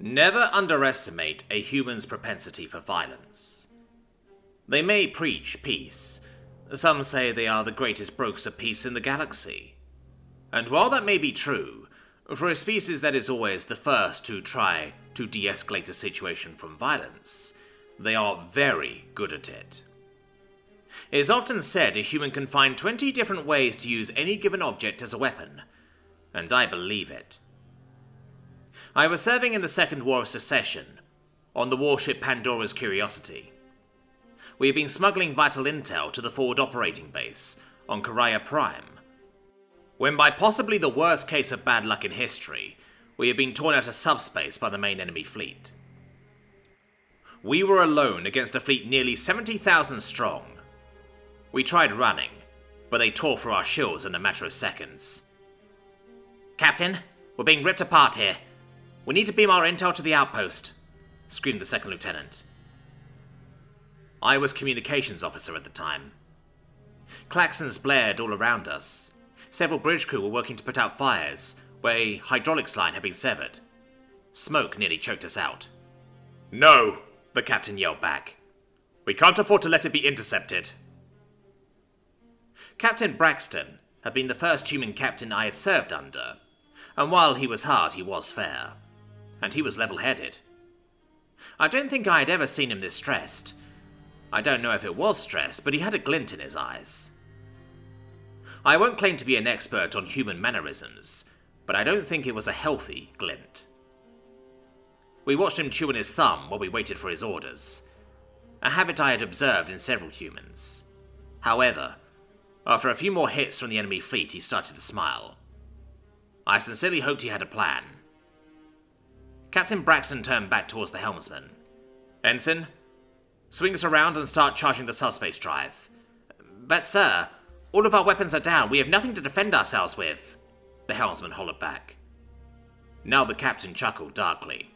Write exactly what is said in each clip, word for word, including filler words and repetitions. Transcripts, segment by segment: Never underestimate a human's propensity for violence. They may preach peace. Some say they are the greatest brokers of peace in the galaxy. And while that may be true, for a species that is always the first to try to de-escalate a situation from violence, they are very good at it. It is often said a human can find twenty different ways to use any given object as a weapon, and I believe it. I was serving in the Second War of Secession, on the warship Pandora's Curiosity. We had been smuggling vital intel to the forward operating base, on Karaya Prime, when by possibly the worst case of bad luck in history, we had been torn out of subspace by the main enemy fleet. We were alone against a fleet nearly seventy thousand strong. We tried running, but they tore for our shields in a matter of seconds. "Captain, we're being ripped apart here. We need to beam our intel to the outpost," screamed the second lieutenant. I was communications officer at the time. Klaxons blared all around us. Several bridge crew were working to put out fires where a hydraulics line had been severed. Smoke nearly choked us out. "No," the captain yelled back. "We can't afford to let it be intercepted." Captain Braxton had been the first human captain I had served under, and while he was hard, he was fair. And he was level-headed. I don't think I had ever seen him this stressed. I don't know if it was stress, but he had a glint in his eyes. I won't claim to be an expert on human mannerisms, but I don't think it was a healthy glint. We watched him chewing his thumb while we waited for his orders, a habit I had observed in several humans. However, after a few more hits from the enemy fleet, he started to smile. I sincerely hoped he had a plan. Captain Braxton turned back towards the helmsman. "Ensign, swing us around and start charging the subspace drive." "But sir, all of our weapons are down. We have nothing to defend ourselves with," the helmsman hollered back. Now the captain chuckled darkly.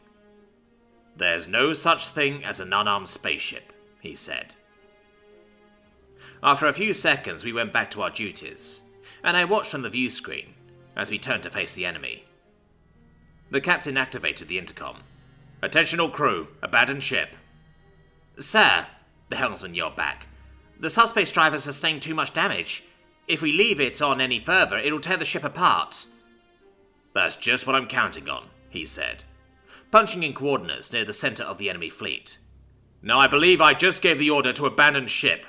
"There's no such thing as an unarmed spaceship," he said. After a few seconds, we went back to our duties, and I watched on the view screen as we turned to face the enemy. The captain activated the intercom. "Attention all crew, abandon ship." "Sir," the helmsman yelled back, "the subspace drive has sustained too much damage. If we leave it on any further, it'll tear the ship apart." "That's just what I'm counting on," he said, punching in coordinates near the center of the enemy fleet. "Now I believe I just gave the order to abandon ship.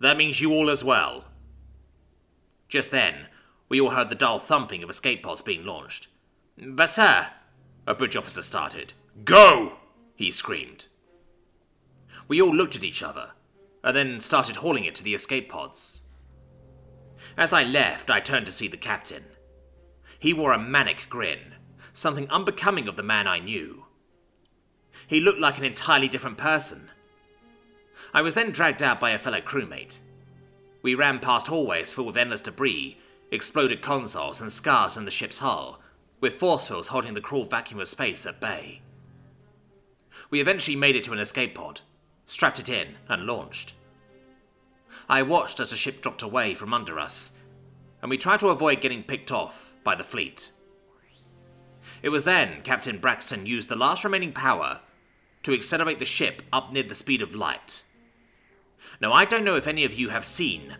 That means you all as well." Just then, we all heard the dull thumping of escape pods being launched. "But sir," a bridge officer started. "Go!" he screamed. We all looked at each other, and then started hauling it to the escape pods. As I left, I turned to see the captain. He wore a manic grin, something unbecoming of the man I knew. He looked like an entirely different person. I was then dragged out by a fellow crewmate. We ran past hallways filled with endless debris, exploded consoles and scars in the ship's hull, with force fields holding the cruel vacuum of space at bay. We eventually made it to an escape pod, strapped it in, and launched. I watched as the ship dropped away from under us, and we tried to avoid getting picked off by the fleet. It was then Captain Braxton used the last remaining power to accelerate the ship up near the speed of light. Now, I don't know if any of you have seen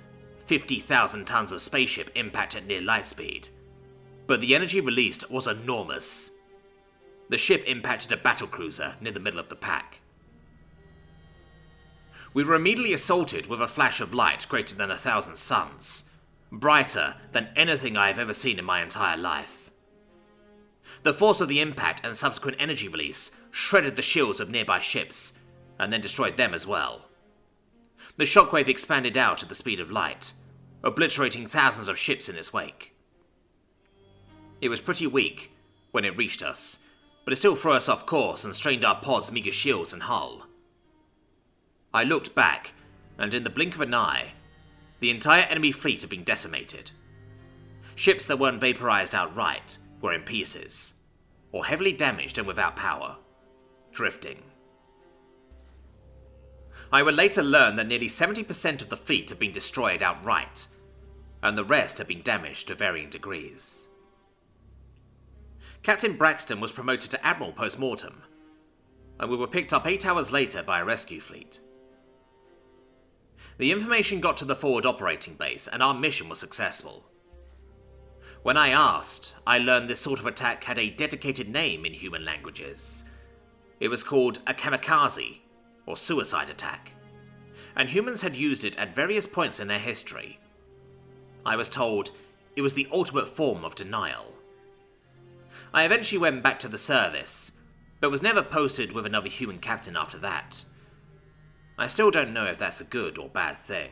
fifty thousand tons of spaceship impact at near light speed, but the energy released was enormous. The ship impacted a battlecruiser near the middle of the pack. We were immediately assaulted with a flash of light greater than a thousand suns, brighter than anything I have ever seen in my entire life. The force of the impact and subsequent energy release shredded the shields of nearby ships, and then destroyed them as well. The shockwave expanded out at the speed of light, obliterating thousands of ships in its wake. It was pretty weak when it reached us, but it still threw us off course and strained our pod's meager shields and hull. I looked back, and in the blink of an eye, the entire enemy fleet had been decimated. Ships that weren't vaporized outright were in pieces, or heavily damaged and without power, drifting. I would later learn that nearly seventy percent of the fleet had been destroyed outright, and the rest had been damaged to varying degrees. Captain Braxton was promoted to Admiral post-mortem, and we were picked up eight hours later by a rescue fleet. The information got to the forward operating base, and our mission was successful. When I asked, I learned this sort of attack had a dedicated name in human languages. It was called a kamikaze, or suicide attack, and humans had used it at various points in their history. I was told it was the ultimate form of denial. I eventually went back to the service, but was never posted with another human captain after that. I still don't know if that's a good or bad thing.